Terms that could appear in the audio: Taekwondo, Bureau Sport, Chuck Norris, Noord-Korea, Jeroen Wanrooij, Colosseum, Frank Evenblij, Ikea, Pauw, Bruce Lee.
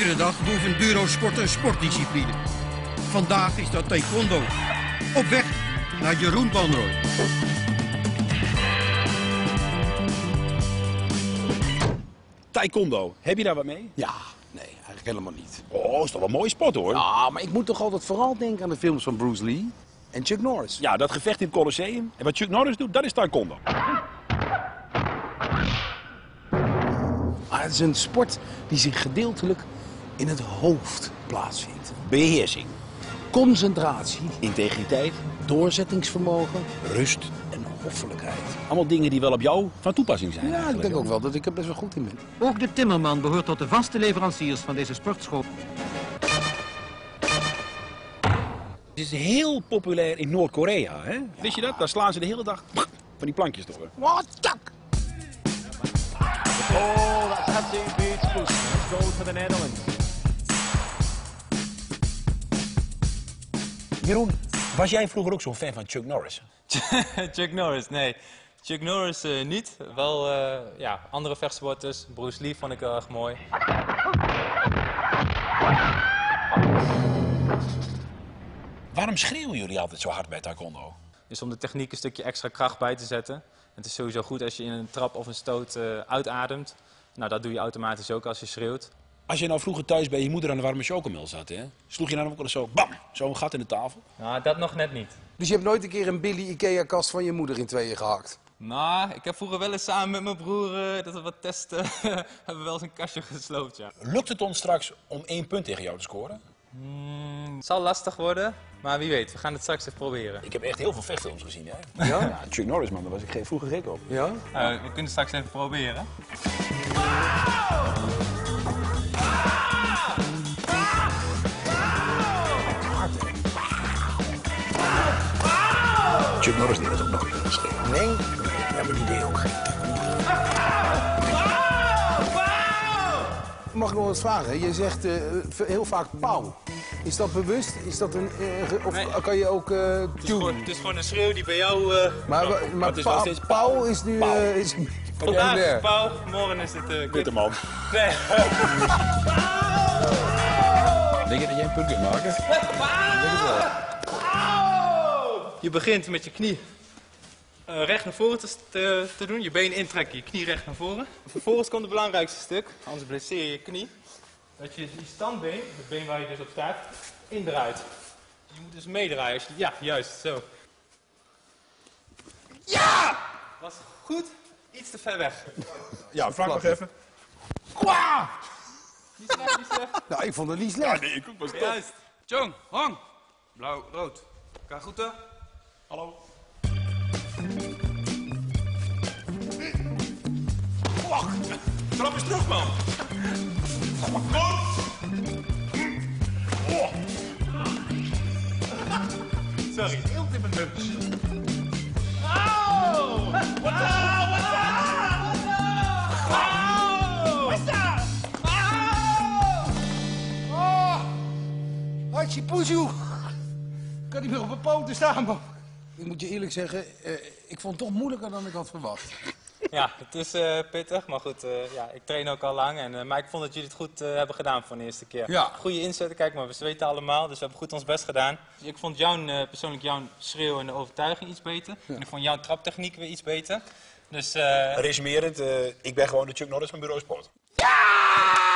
Iedere dag beoefent Bureau Sport een sportdiscipline. Vandaag is dat taekwondo. Op weg naar Jeroen Wanrooij. Taekwondo, heb je daar wat mee? Ja, nee, eigenlijk helemaal niet. Oh, is toch wel een mooie sport hoor. Ja, maar ik moet toch altijd vooral denken aan de films van Bruce Lee en Chuck Norris. Ja, dat gevecht in het Colosseum. En wat Chuck Norris doet, dat is taekwondo. Maar het is een sport die zich gedeeltelijk in het hoofd plaatsvindt. Beheersing. Concentratie. Integriteit. Doorzettingsvermogen. Rust en hoffelijkheid. Allemaal dingen die wel op jou van toepassing zijn. Ja, ik denk ook wel dat ik er best wel goed in ben. Ook de timmerman behoort tot de vaste leveranciers van deze sportschool. Het is heel populair in Noord-Korea, hè? Ja. Wist je dat? Daar slaan ze de hele dag van die plankjes door. What the? Oh, that's absolutely beautiful. Let's go to the Netherlands. Jeroen, was jij vroeger ook zo'n fan van Chuck Norris? Chuck Norris, nee. Chuck Norris niet. Wel ja, andere vechtsporters. Bruce Lee vond ik heel erg mooi. Waarom schreeuwen jullie altijd zo hard bij taekwondo? Is om de techniek een stukje extra kracht bij te zetten. Het is sowieso goed als je in een trap of een stoot uitademt. Nou, dat doe je automatisch ook als je schreeuwt. Als je nou vroeger thuis bij je moeder aan de warme chocomel zat, hè? Sloeg je dan nou ook al zo, bam, zo'n gat in de tafel? Nou, dat nog net niet. Dus je hebt nooit een keer een Billy Ikea kast van je moeder in tweeën gehakt? Nou, ik heb vroeger wel eens samen met mijn broer, dat we wat testen, hebben we wel eens een kastje gesloopt, ja. Lukt het ons straks om 1 punt tegen jou te scoren? Het zal lastig worden, maar wie weet, we gaan het straks even proberen. Ik heb echt heel veel vechtfilms gezien, hè? Ja? Ja, Chuck Norris, man, daar was ik vroeger gek op. Ja? Nou, we kunnen het straks even proberen. Chuck Norris deed dat ook nog niet eens. Nee? Nee, maar die deed ook geen Pauw! Mag ik nog wat vragen? Je zegt heel vaak pauw. Is dat bewust? Is dat een, of nee. Kan je ook het is gewoon een schreeuw die bij jou... maar pauw is nu... Vandaag is het pauw, morgen is het... Bitterman. Nee. Denk je dat jij een punt kunt maken? Je begint met je knie recht naar voren te doen. Je been intrekken, je knie recht naar voren. Vervolgens komt het belangrijkste stuk, anders blesseer je je knie. Dat je die standbeen, het been waar je dus op staat, indraait. Je moet dus meedraaien. Ja, juist, zo. Ja! Was goed, iets te ver weg. Ja, Frank, nog even. Kwa! Niet slecht, niet slecht. Nou, ik vond het niet slecht. Ja, nee, ik ook was top. Juist. Jong, hong. Blauw, rood. Ga goed, hè? Hallo. Wacht, trap eens terug, man. Oh. Sorry, heel tip en punch. Wow! What's up? What's up? Oh! Hachi poezoe! Ik kan niet meer op mijn poten staan, man. Ik moet je eerlijk zeggen, ik vond het toch moeilijker dan ik had verwacht. Ja, het is pittig, maar goed, ja, ik train ook al lang. En, maar ik vond dat jullie het goed hebben gedaan voor de eerste keer. Ja. Goede inzetten, kijk maar, we zweten allemaal, dus we hebben goed ons best gedaan. Ik vond persoonlijk jouw schreeuw en de overtuiging iets beter. Ja. En ik vond jouw traptechniek weer iets beter. Dus, resumerend, ik ben gewoon de Chuck Norris van Bureau Sport. Ja!